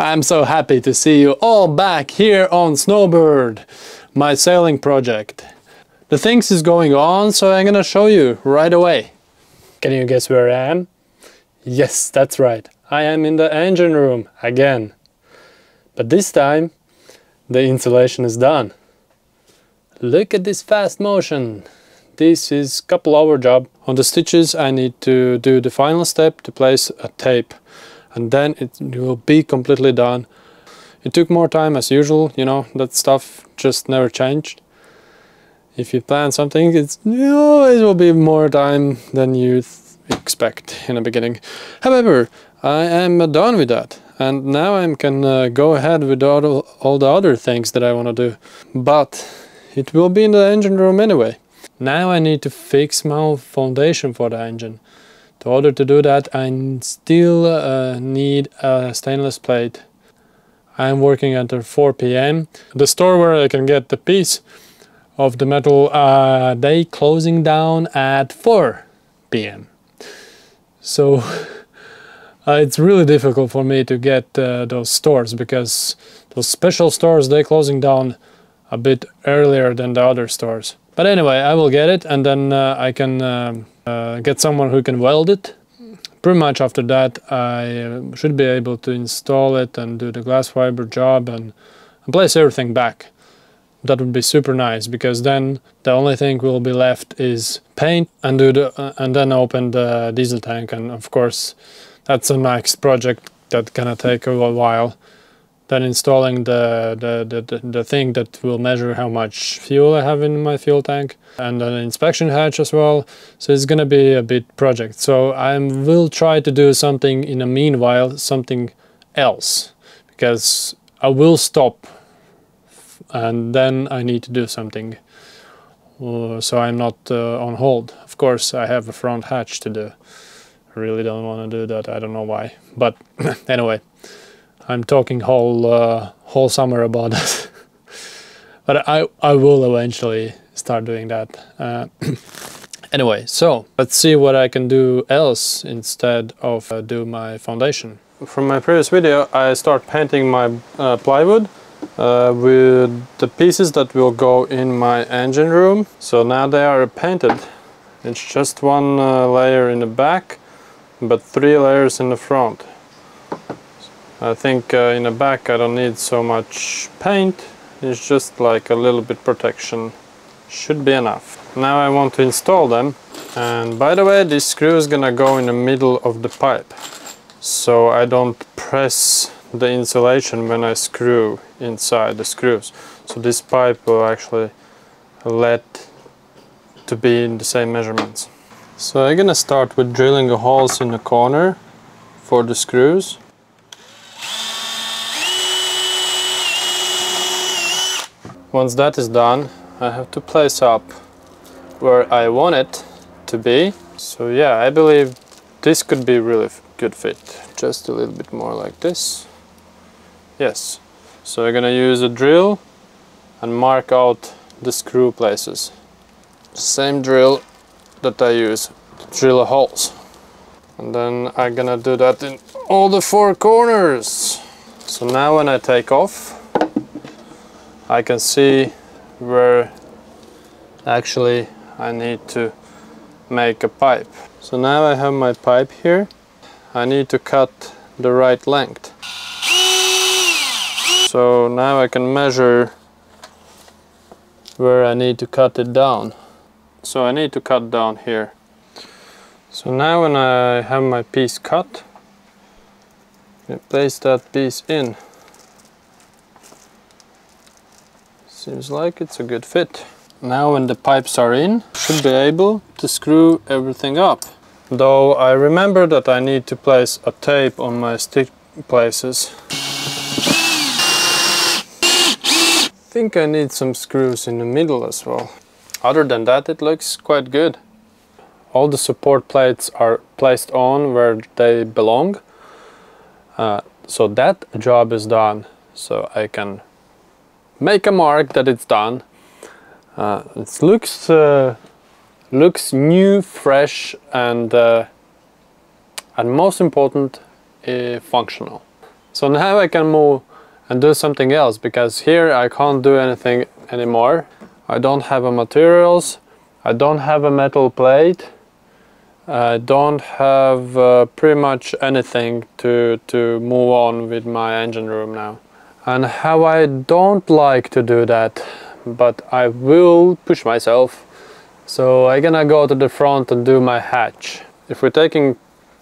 I'm so happy to see you all back here on Snowbird, my sailing project. The things is going on, so I'm gonna show you right away. Can you guess where I am? Yes, that's right. I am in the engine room again. But this time, the insulation is done. Look at this fast motion. This is couple-hour job. On the stitches I need to do the final step to place a tape. And then it will be completely done. It took more time as usual, you know, that stuff just never changed. If you plan something, it will be more time than you expect in the beginning. However, I am done with that. And now I can go ahead with all the other things that I want to do. But it will be in the engine room anyway. Now I need to fix my foundation for the engine. In order to do that, I still need a stainless plate. I'm working until 4 p.m. The store where I can get the piece of the metal, they closing down at 4 p.m. So it's really difficult for me to get those stores, because those special stores, they closing down a bit earlier than the other stores. But anyway, I will get it, and then I can get someone who can weld it. Pretty much after that I should be able to install it and do the glass fiber job and place everything back. That would be super nice, because then the only thing will be left is paint and then open the diesel tank, and of course that's a nice project that's gonna take a while. Then installing the thing that will measure how much fuel I have in my fuel tank, and an inspection hatch as well. So it's gonna be a big project. So I will try to do something in the meanwhile, something else, because I will stop and then I need to do something. So I'm not on hold. Of course I have a front hatch to do. I really don't wanna do that, I don't know why. But anyway. I'm talking whole summer about that, but I will eventually start doing that. Anyway, so let's see what I can do else instead of do my foundation. From my previous video, I start painting my plywood with the pieces that will go in my engine room. So now they are painted. It's just one layer in the back, but 3 layers in the front. I think in the back I don't need so much paint, it's just like a little bit protection, should be enough. Now I want to install them, and by the way, this screw is gonna go in the middle of the pipe, so I don't press the insulation when I screw inside the screws. So this pipe will actually let to be in the same measurements. So I'm gonna start with drilling the holes in the corner for the screws. Once that is done, I have to place up where I want it to be. So yeah, I believe this could be really good fit. Just a little bit more like this. Yes. So I'm gonna use a drill and mark out the screw places. Same drill that I use to drill the holes. And then I'm gonna do that in all the 4 corners. So now when I take off, I can see where actually I need to make a pipe. So now I have my pipe here. I need to cut the right length. So now I can measure where I need to cut it down. So I need to cut down here. So now when I have my piece cut, I place that piece in. Seems like it's a good fit. Now when the pipes are in, I should be able to screw everything up. Though I remember that I need to place a tape on my stitch places. I think I need some screws in the middle as well. Other than that, it looks quite good. All the support plates are placed on where they belong. So that job is done, so I can make a mark that it's done. It looks new, fresh, and most important, functional. So now I can move and do something else, because here I can't do anything anymore. I don't have a materials, I don't have a metal plate, I don't have pretty much anything to move on with my engine room now. And how I don't like to do that, but I will push myself. So I'm gonna go to the front and do my hatch. If we're taking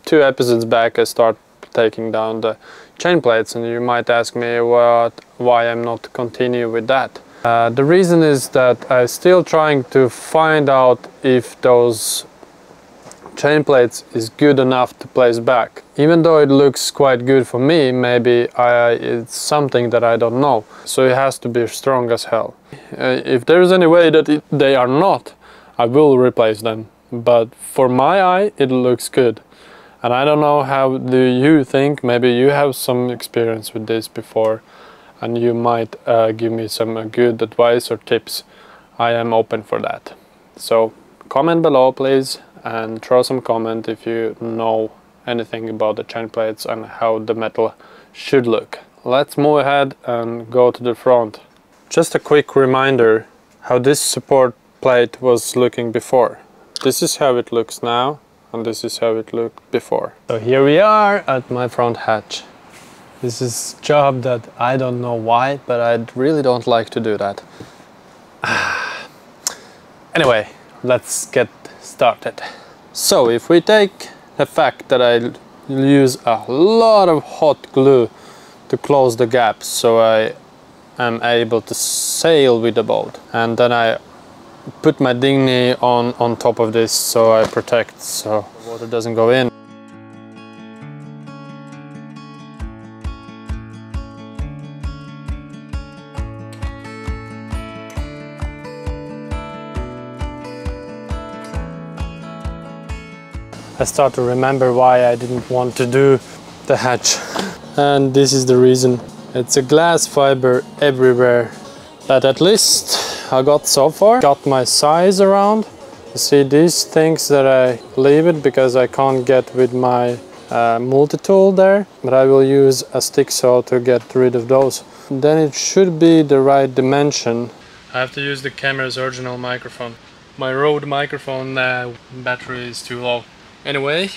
two episodes back, I start taking down the chain plates, and you might ask me why I'm not continue with that. The reason is that I'm still trying to find out if those chain plates is good enough to place back. Even though it looks quite good for me, maybe it's something that I don't know. So it has to be strong as hell. If there is any way that they are not, I will replace them. But for my eye, it looks good. And I don't know, how do you think? Maybe you have some experience with this before, and you might give me some good advice or tips. I am open for that. So comment below, please, and throw some comment if you know anything about the chain plates and how the metal should look. Let's move ahead and go to the front. Just a quick reminder how this support plate was looking before. This is how it looks now, and this is how it looked before. So here we are at my front hatch. This is a job that I don't know why, but I really don't like to do that. Anyway, let's get started. So if we take the fact that I use a lot of hot glue to close the gaps, so I am able to sail with the boat, and then I put my dinghy on top of this, so I protect, so the water doesn't go in. I start to remember why I didn't want to do the hatch, and this is the reason. It's a glass fiber everywhere, but at least I got so far, got my size around. You see these things that I leave it because I can't get with my multi-tool there, but I will use a stick saw to get rid of those. Then it should be the right dimension. I have to use the camera's original microphone. My Rode microphone battery is too low. Anyway,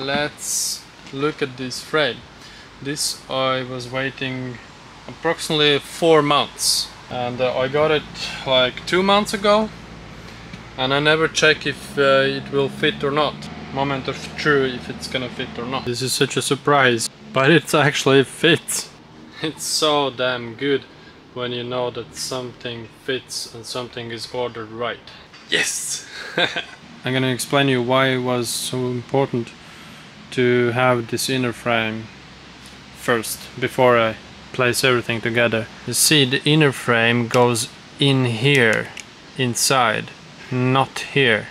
let's look at this frame. This I was waiting approximately 4 months. And I got it like 2 months ago, and I never check if it will fit or not. Moment of truth, if it's gonna fit or not. This is such a surprise, but it actually fits. It's so damn good when you know that something fits and something is ordered right. Yes! I'm gonna explain you why it was so important to have this inner frame first, before I place everything together. You see the inner frame goes in here, inside, not here,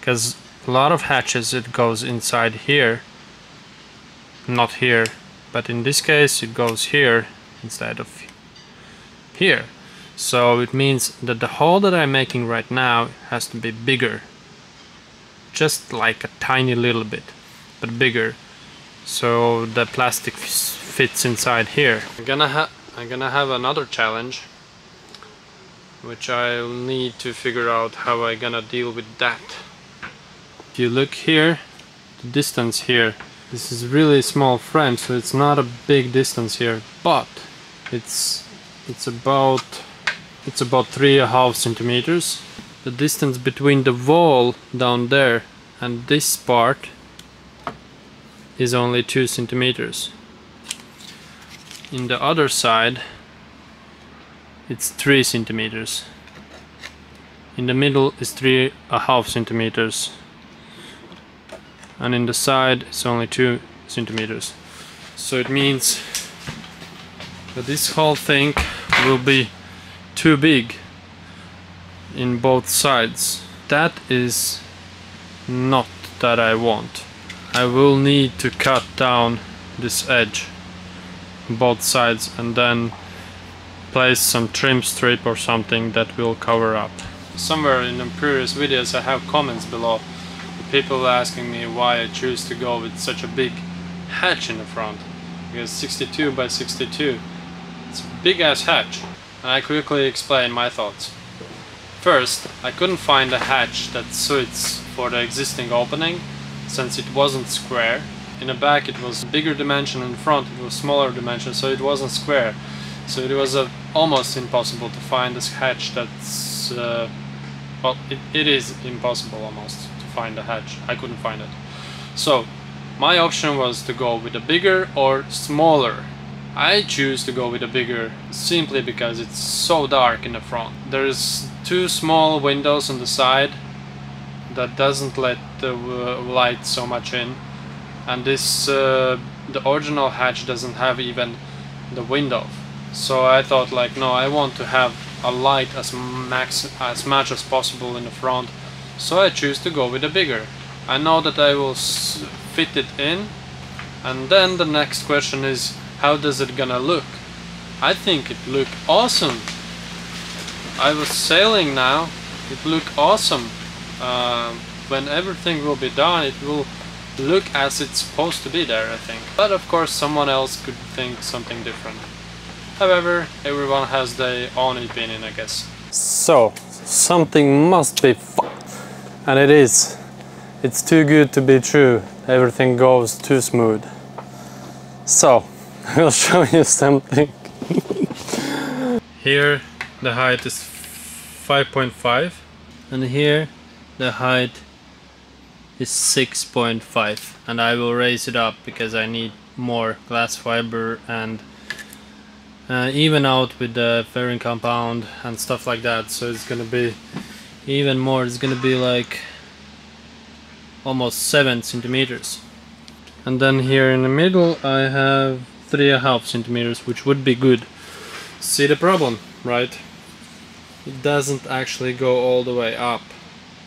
because a lot of hatches it goes inside here, not here, but in this case it goes here instead of here. So it means that the hole that I'm making right now has to be bigger, just like a tiny little bit, but bigger, so the plastic fits inside here. I'm gonna have another challenge, which I'll need to figure out how I'm gonna deal with that. If you look here, the distance here, this is really small frame, so it's not a big distance here, but it's about 3.5 centimeters. The distance between the wall down there and this part is only 2 centimeters. In the other side it's 3 centimeters. In the middle is 3.5 centimeters, and in the side it's only 2 centimeters. So it means that this whole thing will be too big in both sides. That is not that I want. I will need to cut down this edge, both sides, and then place some trim strip or something that will cover up. Somewhere in the previous videos I have comments below, people asking me why I choose to go with such a big hatch in the front. because 62 by 62. It's a big ass hatch, and I quickly explain my thoughts. First, I couldn't find a hatch that suits for the existing opening, since it wasn't square. In the back it was bigger dimension, in front it was smaller dimension, so it wasn't square. So it was almost impossible to find this hatch that's... well, it is impossible almost to find a hatch. I couldn't find it. So, my option was to go with a bigger or smaller. I choose to go with a bigger simply because it's so dark in the front. There's two small windows on the side that doesn't let the light so much in, and this the original hatch doesn't have even the window. So I thought, like, no, I want to have a light as much as possible in the front, so I choose to go with a bigger. I know that I will fit it in, and then the next question is, how does it gonna look? I think it looked awesome. I was sailing now, it looked awesome. When everything will be done, it will look as it's supposed to be there, I think. But of course someone else could think something different. However, everyone has their own opinion, I guess. So, something must be fucked. And it is. It's too good to be true. Everything goes too smooth. So, I'll show you something. Here the height is 5.5, and here the height is 6.5, and I will raise it up because I need more glass fiber and even out with the fairing compound and stuff like that, so it's gonna be even more. It's gonna be like almost 7 centimeters. And then here in the middle I have 3.5 centimeters, which would be good. See the problem, right? It doesn't actually go all the way up,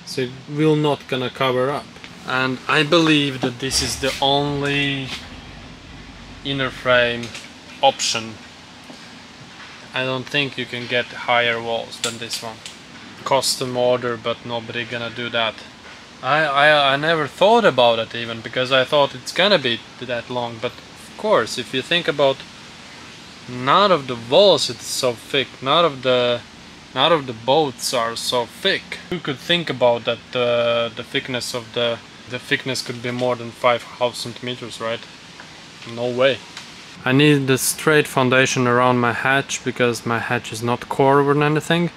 so it will not gonna cover up. And I believe that this is the only inner frame option. I don't think you can get higher walls than this one. Custom order, but nobody gonna do that. I never thought about it even, because I thought it's gonna be that long, but of course, if you think about, none of the walls it's so thick, none of the bolts are so thick. Who could think about that the thickness of the thickness could be more than 5.5 centimeters, right? No way. I need the straight foundation around my hatch, because my hatch is not curved or anything,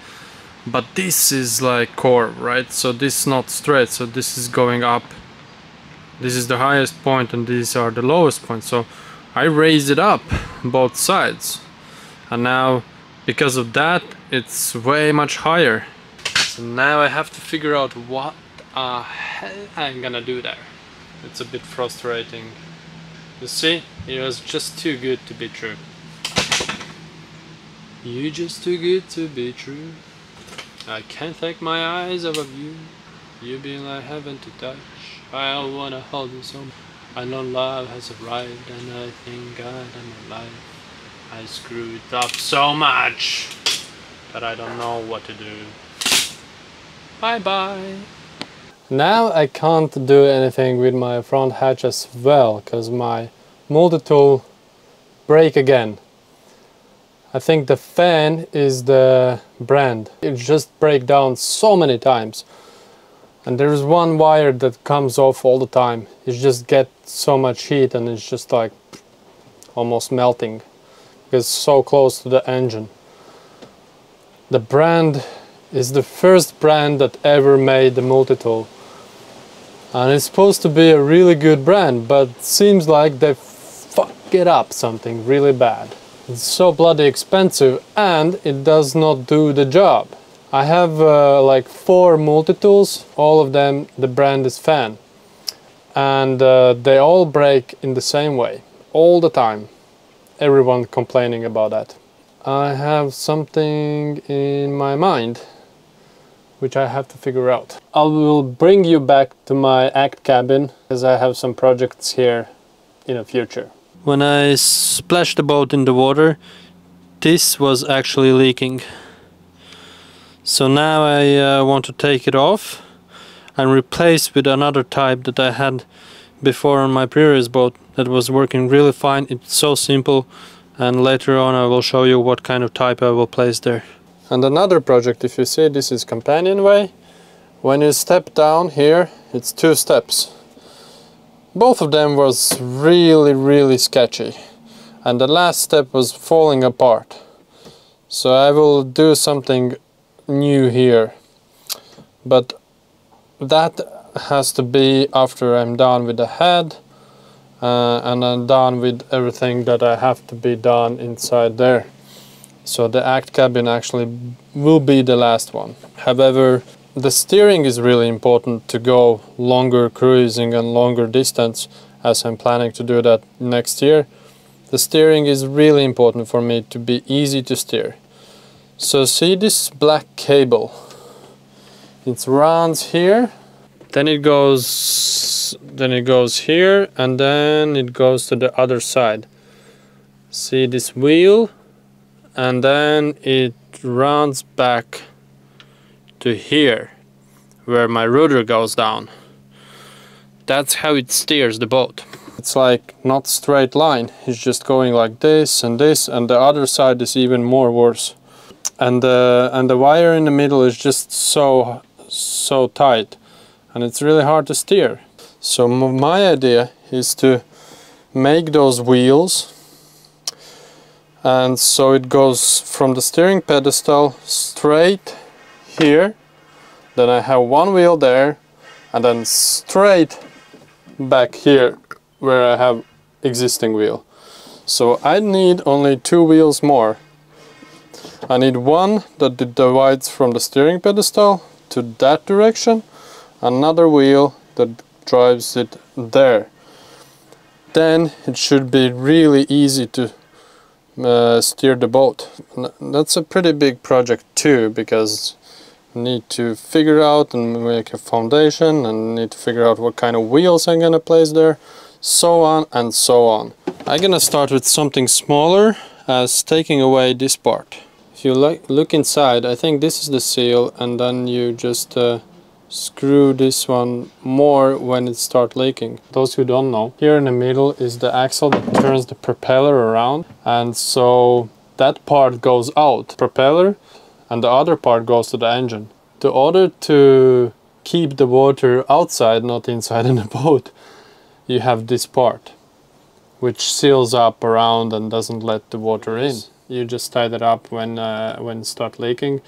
but this is like curved, right? So this is not straight, so this is going up. This is the highest point and these are the lowest point, so I raised it up both sides, and now because of that it's way much higher. So now I have to figure out what the hell I'm gonna do there. It's a bit frustrating. You see, it was just too good to be true. You're just too good to be true. I can't take my eyes off of you. You've been like heaven to touch. I wanna hold you so much. I know love has arrived, and I thank God I'm alive. I screwed up so much that I don't know what to do. Bye bye. Now I can't do anything with my front hatch as well, because my multi-tool break again. I think the FAN is the brand. It just breaks down so many times. And there is one wire that comes off all the time. It just gets so much heat and it's just like almost melting. It's so close to the engine. The brand is the first brand that ever made the multi-tool. And it's supposed to be a really good brand, but seems like they fuck it up something really bad. It's so bloody expensive and it does not do the job. I have like 4 multi-tools, all of them the brand is FAN. And they all break in the same way, all the time. Everyone complaining about that. I have something in my mind which I have to figure out. I will bring you back to my act cabin, as I have some projects here in the future. When I splashed the boat in the water, this was actually leaking. So now I want to take it off and replace with another type that I had before on my previous boat that was working really fine. It's so simple, and later on I will show you what kind of type I will place there. And another project, if you see, this is companionway. When you step down here, it's two steps. Both of them was really sketchy, and the last step was falling apart. So I will do something new here, but that has to be after I'm done with the head and I'm done with everything that I have to be done inside there. So the aft cabin actually will be the last one. However, the steering is really important to go longer cruising and longer distance, as I'm planning to do that next year. The steering is really important for me to be easy to steer. So see this black cable? It runs here, then it goes here, and then it goes to the other side. See this wheel? And then it runs back to here where my rudder goes down. That's how it steers the boat. It's like not straight line, it's just going like this and this, and the other side is even more worse. And the wire in the middle is just so tight, and it's really hard to steer. So my idea is to make those wheels, and so it goes from the steering pedestal straight here, then I have one wheel there, and then straight back here where I have existing wheel. So I need only two wheels more. I need one that divides from the steering pedestal to that direction, another wheel that drives it there. Then it should be really easy to steer the boat. That's a pretty big project too, because need to figure out and make a foundation, and need to figure out what kind of wheels I'm gonna place there, so on and so on. I'm gonna start with something smaller, as taking away this part. If you look inside, I think this is the seal, and then you just screw this one more when it starts leaking. Those who don't know, here in the middle is the axle that turns the propeller around, and so that part goes out, propeller, and the other part goes to the engine. In order to keep the water outside, not inside in the boat, you have this part, which seals up around and doesn't let the water in. You just tie that up when it starts leaking,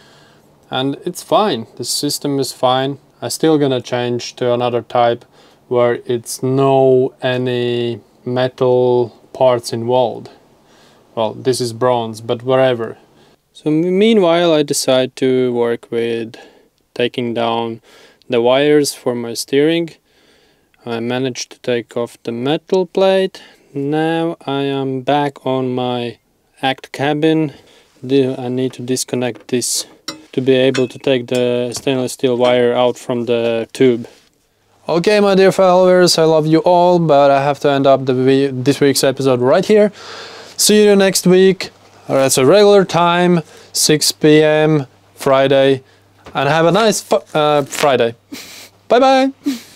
and it's fine. The system is fine. I'm still gonna change to another type where it's no any metal parts involved. Well, this is bronze, but whatever. So meanwhile, I decide to work with taking down the wires for my steering. I managed to take off the metal plate. Now I am back on my aft cabin. I need to disconnect this to be able to take the stainless steel wire out from the tube. Okay, my dear followers, I love you all, but I have to end up this week's episode right here. See you next week. It's a regular time, 6 p.m. Friday, and have a nice Friday. Bye bye.